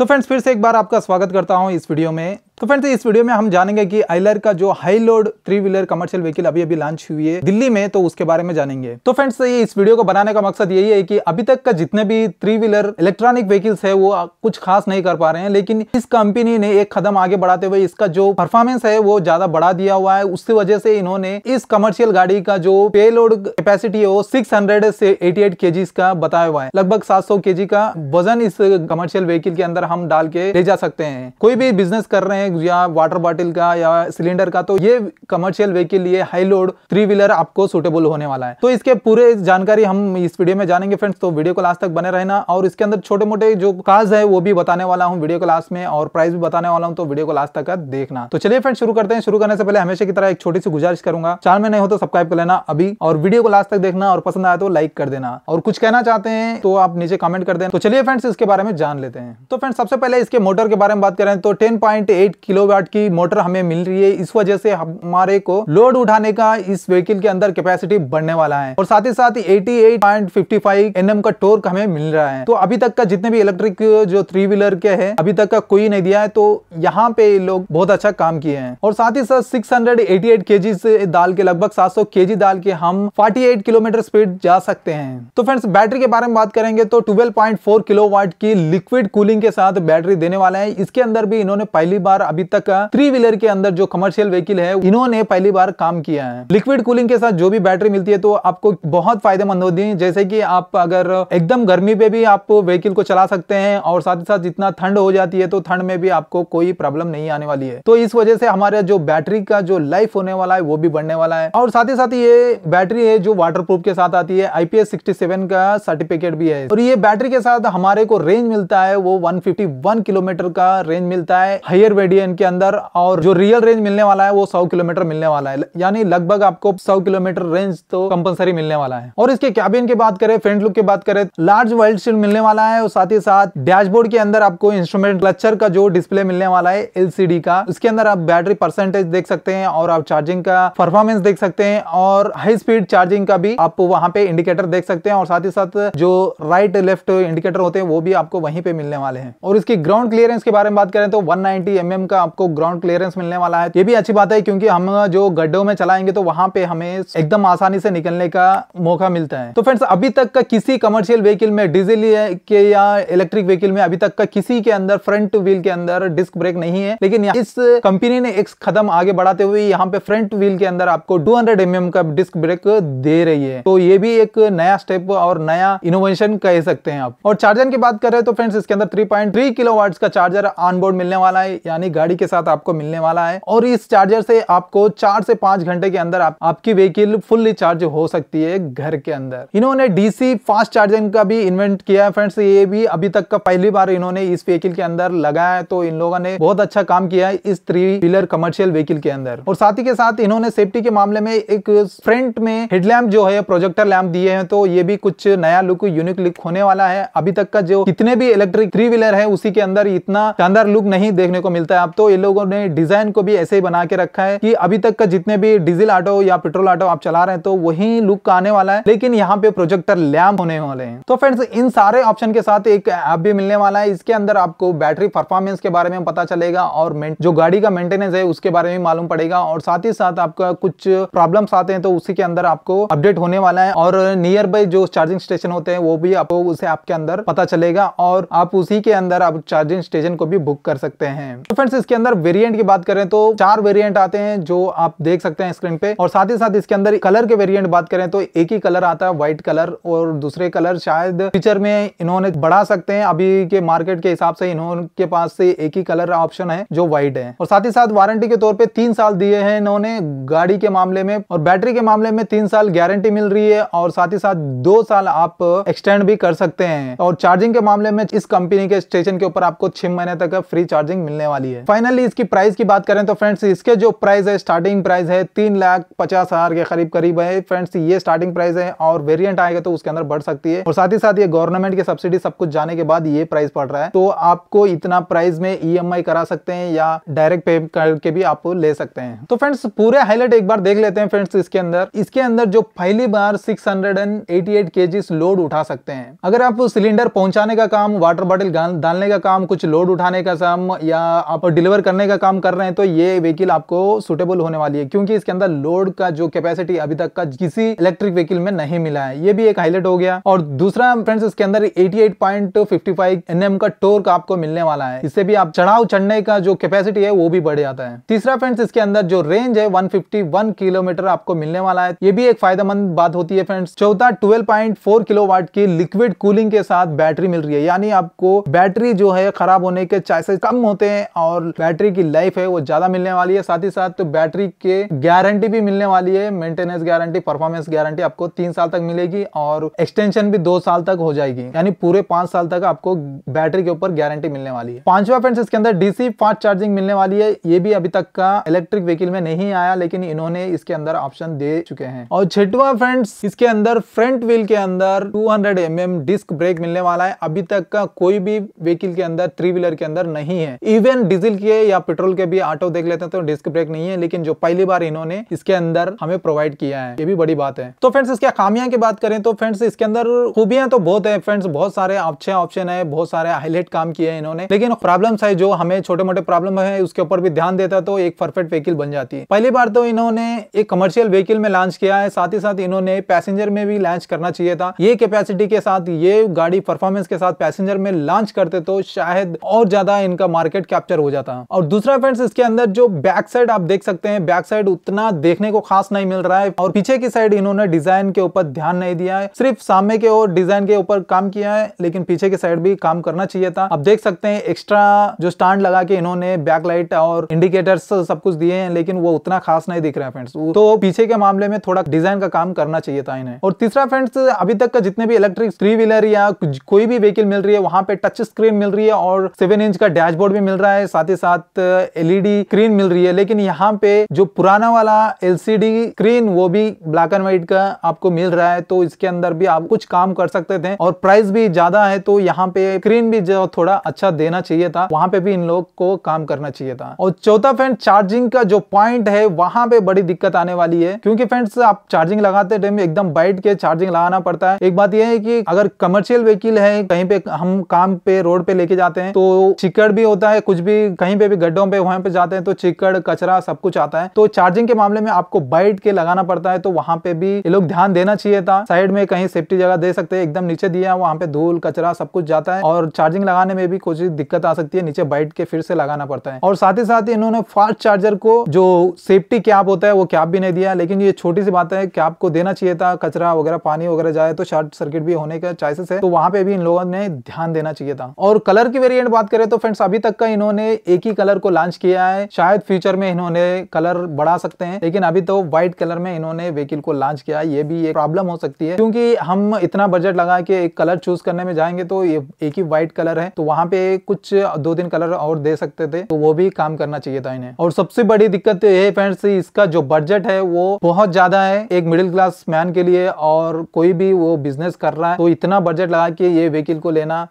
तो फ्रेंड्स फिर से एक बार आपका स्वागत करता हूं इस वीडियो में। तो फ्रेंड्स इस वीडियो में हम जानेंगे कि आइलर का जो high load three wheeler commercial vehicle अभी लॉन्च हुई है दिल्ली में, तो उसके बारे में जानेंगे। तो फ्रेंड्स ये इस वीडियो को बनाने का मकसद यही है कि अभी तक का जितने भी थ्री व्हीलर इलेक्ट्रॉनिक व्हीकल्स है वो कुछ खास नहीं कर पा रहे हैं, लेकिन इस कंपनी ने एक कदम आगे बढ़ाते हुए इसका जो परफॉर्मेंस है वो ज्यादा बढ़ा दिया हुआ है। उसकी वजह से इन्होंने इस कमर्शियल गाड़ी का जो पे लोड कैपेसिटी है वो 600 से 88 kg का बताया हुआ है। लगभग 700 kg का वजन इस कमर्शियल व्हीकल के अंदर हम डाल के ले जा सकते हैं। कोई भी बिजनेस कर रहे हैं या वाटर बॉटल का या सिलेंडर का, तो ये कमर्शियल वे के लिए हाई लोड थ्री व्हीलर आपको सूटेबल होने वाला है। तो इसके पूरे जानकारी हम इस वीडियो में जानेंगे फ्रेंड्स, तो वीडियो को लास्ट तक बने रहना। और इसके अंदर छोटे मोटे जो काज है वो भी बताने वाला हूँ वीडियो को लास्ट में, और प्राइस भी बताने वाला हूँ, तो वीडियो को लास्ट तक देखना। तो चलिए फ्रेंड्स शुरू करते हैं। शुरू करने से पहले हमेशा की तरह एक छोटी सी गुजारिश करूंगा, चैनल में नहीं हो तो सब्सक्राइब कर लेना अभी, और वीडियो को लास्ट तक देखना, और पसंद आया तो लाइक कर देना, और कुछ कहना चाहते हैं तो आप नीचे कमेंट कर देना। तो चलिए फ्रेंड्स इसके बारे में जान लेते हैं। तो फ्रेंड्स सबसे पहले इसके मोटर के बारे में बात करें तो 10.8 किलोवाट की मोटर हमें मिल रही है। इस वजह से हमारे को लोड उठाने का इस व्हीकल के अंदर कैपेसिटी बढ़ने वाला है, और साथ ही साथ 88.55 Nm का टॉर्क हमें मिल रहा है। तो अभी तक का जितने भी इलेक्ट्रिक जो थ्री व्हीलर के हैं अभी तक का कोई नहीं दिया है, तो यहाँ पे लोग बहुत अच्छा काम किए हैं। और साथ ही साथ 688 kg से डाल के लगभग 700 kg डाल के हम 48 किलोमीटर स्पीड जा सकते हैं। तो फ्रेंड्स बैटरी के बारे में बात करेंगे तो 12.4 किलोवाट की लिक्विड कूलिंग के साथ बैटरी देने वाला है। इसके अंदर भी इन्होंने पहली बार अभी तक थ्री व्हीलर के अंदर जो कमर्शियल व्हीकल है इन्होंने पहली बार काम किया है। लिक्विड कूलिंग के साथ जो भी बैटरी मिलती है तो आपको बहुत फायदेमंद होती है, जैसे कि आप अगर एकदम गर्मी पे भी आप व्हीकल को चला सकते हैं, और साथ ही साथ जितना ठंड हो जाती है तो ठंड में भी आपको कोई प्रॉब्लम नहीं आने वाली है। तो इस वजह से हमारे जो बैटरी का जो लाइफ होने वाला है वो भी बढ़ने वाला है। और साथ ही साथ ये बैटरी है जो वाटर प्रूफ के साथ आती है, IPS 67 का सर्टिफिकेट भी है, और ये बैटरी के साथ हमारे को रेंज मिलता है वो 151 किलोमीटर का रेंज मिलता है हायर वेरिएंट के अंदर, और जो रियल रेंज मिलने वाला है वो 100 किलोमीटर मिलने वाला है, यानी लगभग आपको 100 किलोमीटर रेंज तो कंपलसरी मिलने वाला है। और इसके कैबिन की बात करें, फ्रंट लुक की बात करें, लार्ज वाइडशीट मिलने वाला है, और साथ ही साथ डैशबोर्ड के अंदर आपको इंस्ट्रूमेंट क्लस्टर का जो डिस्प्ले मिलने वाला है LCD का, इसके अंदर आप बैटरी परसेंटेज देख सकते हैं, और आप चार्जिंग का परफॉर्मेंस देख सकते हैं, और हाई स्पीड चार्जिंग का भी आप वहां पे इंडिकेटर देख सकते हैं, और साथ ही साथ जो राइट लेफ्ट इंडिकेटर होते हैं वो भी आपको वहीं पे मिलने वाले हैं। और इसकी ग्राउंड क्लियरेंस के बारे में बात करें तो 190 mm का आपको ग्राउंड क्लियरेंस मिलने वाला है। ये भी अच्छी बात है क्योंकि हम जो गड्ढों में चलाएंगे तो वहां पे हमें एकदम आसानी से निकलने का मौका मिलता है। तो फ्रेंड्स अभी तक का किसी कमर्शियल व्हीकल में, डीजल के या इलेक्ट्रिक व्हीकल में, अभी तक का किसी के अंदर फ्रंट व्हील के अंदर डिस्क ब्रेक नहीं है, लेकिन इस कंपनी ने एक कदम आगे बढ़ाते हुए यहाँ पे फ्रंट व्हील के अंदर आपको 200 mm का डिस्क ब्रेक दे रही है। तो ये भी एक नया स्टेप और नया इनोवेशन कह सकते हैं आप। और चार्जर की बात करें तो फ्रेंड्स इसके अंदर 3.3 किलोवाट का चार्जर ऑनबोर्ड मिलने वाला है, यानी गाड़ी के साथ आपको मिलने वाला है, और इस चार्जर से आपको 4 से 5 घंटे के अंदर आपकी व्हीकल फुल्ली चार्ज हो सकती है घर के अंदर। इन्होंने DC फास्ट चार्जिंग का भी इन्वेंट किया है फ्रेंड्स, ये भी अभी तक का पहली बार इन्होंने इस व्हीकल के अंदर लगाया है, तो इन लोगों ने बहुत अच्छा काम किया है इस थ्री व्हीलर कमर्शियल व्हीकल के अंदर। और साथ ही के साथ इन्होंने सेफ्टी के मामले में एक फ्रंट में हेडलैम्प जो है प्रोजेक्टर लैम्प दिए हैं, तो ये भी कुछ नया लुक, यूनिक लुक होने वाला है। अभी तक का जो कितने भी इलेक्ट्रिक थ्री व्हीलर है उसी के अंदर इतना शानदार लुक नहीं देखने को मिलता है अब तो। ये लोगों ने डिजाइन को भी ऐसे ही बना के रखा है कि अभी तक का जितने भी डीजल ऑटो या पेट्रोल ऑटो आप चला रहे हैं तो वही लुक आने वाला है, लेकिन यहाँ पे प्रोजेक्टर लैम्प होने वाले हैं। तो फ्रेंड्स इन सारे ऑप्शन के साथ एक ऐप भी मिलने वाला है, इसके अंदर आपको बैटरी परफॉर्मेंस के बारे में पता चलेगा, और जो गाड़ी का मेंटेनेंस है उसके बारे में मालूम पड़ेगा, और साथ ही साथ आपका कुछ प्रॉब्लम्स आते हैं तो उसी के अंदर आपको अपडेट होने वाला है, और नियर बाय जो चार्जिंग स्टेशन होते हैं वो भी आपको उसे आपके अंदर पता चलेगा, और आप उसी के अंदर आप चार्जिंग स्टेशन को भी बुक कर सकते हैं। तो फ्रेंड्स इसके अंदर वेरिएंट की बात करें तो 4 वेरिएंट आते हैं जो आप देख सकते हैं स्क्रीन पे, और साथ ही साथ इसके अंदर कलर के वेरिएंट बात करें तो एक ही कलर आता है व्हाइट कलर, और दूसरे कलर शायद फ्यूचर में इन्होंने बढ़ा सकते हैं, अभी के मार्केट के हिसाब से इनके पास से एक ही कलर ऑप्शन है जो व्हाइट है। और साथ ही साथ वारंटी के तौर पर 3 साल दिए हैं इन्होंने गाड़ी के मामले में, और बैटरी के मामले में 3 साल गारंटी मिल रही है, और साथ ही साथ 2 साल आप एक्सटेंड भी कर सकते हैं। और चार्जिंग के मामले में इस कंपनी के स्टेशन के ऊपर आपको 6 महीने तक फ्री चार्जिंग मिलने वाली है। है। फाइनली इसकी प्राइस की बात करें तो फ्रेंड्स इसके जो प्राइस है स्टार्टिंग प्राइस है 3,50,000 के करीब है फ्रेंड्स, ये स्टार्टिंग प्राइस है और वेरिएंट आएगा तो उसके अंदर बढ़ सकती है। और साथ ही साथ ये गवर्नमेंट की सब्सिडी सब कुछ जाने के बाद ये प्राइस पड़ रहा है, तो आपको इतना प्राइस में EMI करा सकते हैं या डायरेक्ट पे करके भी आप ले सकते हैं। तो फ्रेंड्स पूरे हाईलाइट एक बार देख लेते हैं फ्रेंड्स। इसके अंदर जो पहली बार 688 kgs लोड उठा सकते हैं। अगर आप सिलेंडर पहुंचाने का काम, वाटर बॉटल डालने का काम, कुछ लोड उठाने का काम या आप डिलीवर करने का काम कर रहे हैं तो ये व्हीकल आपको सुटेबल होने वाली है, क्योंकि इसके अंदर लोड का जो कैपेसिटी अभी तक का किसी इलेक्ट्रिक व्हीकल में नहीं मिला है। ये भी एक हाईलाइट हो गया। और दूसरा फ्रेंड्स इसके अंदर 88.55 Nm का टोर्क आपको मिलने वाला है, इससे भी आप चढ़ाव चढ़ने का जो कैपेसिटी है वो भी बढ़ जाता है। तीसरा फ्रेंड्स इसके अंदर जो रेंज है 151 किलोमीटर आपको मिलने वाला है, ये भी एक फायदेमंद बात होती है फ्रेंड्स। चौथा 12.4 किलोवाट की लिक्विड कूलिंग के साथ बैटरी मिल रही है, यानी आपको बैटरी जो है खराब होने के चांसेस कम होते हैं और बैटरी की लाइफ है वो ज्यादा मिलने वाली है। साथ ही साथ तो बैटरी के गारंटी भी मिलने वाली है, मेंटेनेंस गारंटी, परफॉर्मेंस गारंटी आपको 3 साल तक मिलेगी और एक्सटेंशन भी 2 साल तक हो जाएगी, यानी पूरे 5 साल तक आपको बैटरी के ऊपर गारंटी मिलने वाली है। पांचवा फ्रेंड्स इसके अंदर डीसी फास्ट चार्जिंग मिलने वाली है, ये भी अभी तक का इलेक्ट्रिक व्हीकल में नहीं आया लेकिन इन्होंने इसके अंदर ऑप्शन दे चुके हैं। और छठवा फ्रेंड्स इसके अंदर फ्रंट व्हील के अंदर 200 mm डिस्क ब्रेक मिलने वाला है, अभी तक का कोई भी व्हीकल के अंदर, थ्री व्हीलर के अंदर नहीं है। इवन डीजल के या पेट्रोल के भी ऑटो देख लेते हैं तो डिस्क ब्रेक नहीं है, लेकिन जो पहली बार इन्होंने इसके अंदर हमें प्रोवाइड किया है, ये भी बड़ी बात है। तो फ्रेंड्स इसके खामियां की बात करें तो फ्रेंड्स इसके अंदर खूबियां तो बहुत है फ्रेंड्स, बहुत सारे अच्छे ऑप्शन है, बहुत सारे हाईलाइट काम किए हैं इन्होंने, लेकिन प्रॉब्लम्स है जो हमें छोटे मोटे प्रॉब्लम है उसके ऊपर भी ध्यान देता तो एक परफेक्ट व्हीकल बन जाती है। पहली बार तो इन्होंने एक कमर्शियल व्हीकल में लॉन्च किया है, साथ ही साथ इन्होंने पैसेंजर में भी लॉन्च करना चाहिए था। ये कैपेसिटी के साथ ये गाड़ी परफॉर्मेंस के साथ पैसेंजर में लॉन्च करते तो शायद और ज्यादा इनका मार्केट कैप्चर हो जाता। और दूसरा फ्रेंड्स इसके अंदर जो बैक साइड आप देख सकते हैं, बैक साइड उतना देखने को खास नहीं मिल रहा है और पीछे की साइड इन्होंने डिजाइन के ऊपर ध्यान नहीं दिया है, सिर्फ सामने के और डिजाइन के ऊपर काम किया है, लेकिन पीछे की साइड भी काम करना चाहिए था। आप देख सकते हैं एक्स्ट्रा जो स्टैंड लगा के इन्होंने बैकलाइट और इंडिकेटर्स सब कुछ दिए हैं, लेकिन वो उतना खास नहीं दिख रहा है फ्रेंड्स, तो पीछे के मामले में थोड़ा डिजाइन का काम करना चाहिए था इन्हें। और तीसरा फ्रेंड्स अभी तक का जितने भी इलेक्ट्रिक थ्री व्हीलर या कोई भी व्हीकल मिल रही है वहां पे टच स्क्रीन मिल रही है और 7 इंच का डैशबोर्ड भी मिल रहा है, साथ ही साथ LED स्क्रीन मिल रही है, लेकिन यहाँ पे जो पुराना वाला LCD स्क्रीन वो भी ब्लैक एंड व्हाइट का आपको मिल रहा है, तो इसके अंदर भी आप कुछ काम कर सकते थे। और प्राइस भी ज्यादा है तो यहाँ पे स्क्रीन भी जो थोड़ा अच्छा देना चाहिए था, वहां पे भी इन लोग को काम करना चाहिए था। और चौथा फ्रेंड चार्जिंग का जो पॉइंट है वहां पे बड़ी दिक्कत आने वाली है, क्योंकि फ्रेंड्स आप चार्जिंग लगाते टाइम एकदम बैठ के चार्जिंग लगाना पड़ता है। एक बात यह है कि अगर कमर्शियल व्हीकल है, कहीं पे हम काम पे रोड पे लेके जाते हैं तो चिकड़ भी होता है, कुछ भी कहीं पे भी गड्ढों पे वहां पे जाते हैं तो चिकड़ कचरा सब कुछ आता है, तो चार्जिंग के मामले में आपको बैठ के लगाना पड़ता है, तो वहां पे भी ये लोग ध्यान देना चाहिए था। साइड में कहीं सेफ्टी जगह दे सकते हैं, एकदम नीचे दिया वहां पे धूल कचरा सब कुछ जाता है और चार्जिंग लगाने में भी कुछ दिक्कत आ सकती है, नीचे बैठ के फिर से लगाना पड़ता है। और साथ ही साथ इन्होंने फास्ट चार्जर को जो सेफ्टी कैप होता है वो कैप भी नहीं दिया, लेकिन ये छोटी सी बात है, कैप को देना चाहिए था, कचरा वगैरह पानी वगैरह जाए तो शॉर्ट सर्किट भी होने का चांसेस है, तो वहां पे भी इन लोगों ने ध्यान देना चाहिए था। और कलर की वेरिएंट बात करें तो फ्रेंड्स अभी तक का इन्होंने एक ही कलर को लॉन्च किया है, शायद फ्यूचर में इन्होंने कलर बढ़ा सकते हैं, लेकिन अभी तो व्हाइट कलर में इन्होंने व्हीकल को लॉन्च किया है। ये भी एक प्रॉब्लम हो सकती है, क्योंकि हम इतना बजट लगा के एक कलर चूज करने में जाएंगे तो ये एक ही व्हाइट कलर है, तो वहां पे कुछ 2-3 कलर और दे सकते थे, तो वो भी काम करना चाहिए था इन्हें। और सबसे बड़ी दिक्कत ये है फ्रेंड्स, इसका जो बजट है वो बहुत ज्यादा है एक मिडिल क्लास मैन के लिए, और कोई भी वो बिजनेस कर रहा है तो इतना बजट लगा के ये व्हीकल को लेना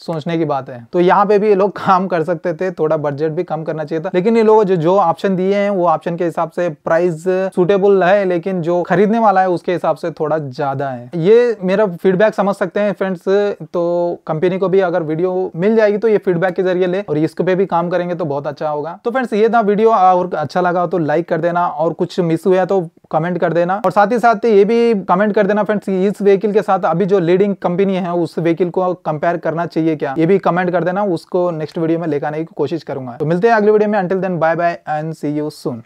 सोचने की बात है, तो यहाँ पे भी ये लोग काम कर सकते थे, थोड़ा बजट भी कम करना चाहिए था। लेकिन ये लोग जो ऑप्शन दिए हैं वो ऑप्शन के हिसाब से प्राइस सूटेबल है, लेकिन जो खरीदने वाला है उसके हिसाब से थोड़ा ज्यादा है, ये मेरा फीडबैक समझ सकते हैं फ्रेंड्स। तो कंपनी को भी अगर वीडियो मिल जाएगी तो ये फीडबैक के जरिए ले और इसको पे भी काम करेंगे तो बहुत अच्छा होगा। तो फ्रेंड्स ये था वीडियो, और अच्छा लगा हो तो लाइक कर देना और कुछ मिस हुआ तो कमेंट कर देना, और साथ ही साथ ये भी कमेंट कर देना फ्रेंड्स इस व्हीकल के साथ अभी जो लीडिंग कंपनी है उस व्हीकल को कंपेयर करना चाहिए क्या, ये भी कमेंट कर देना, उसको नेक्स्ट वीडियो में लेकर आने की कोशिश करूंगा। तो मिलते हैं अगले वीडियो में, until then bye bye and see you soon.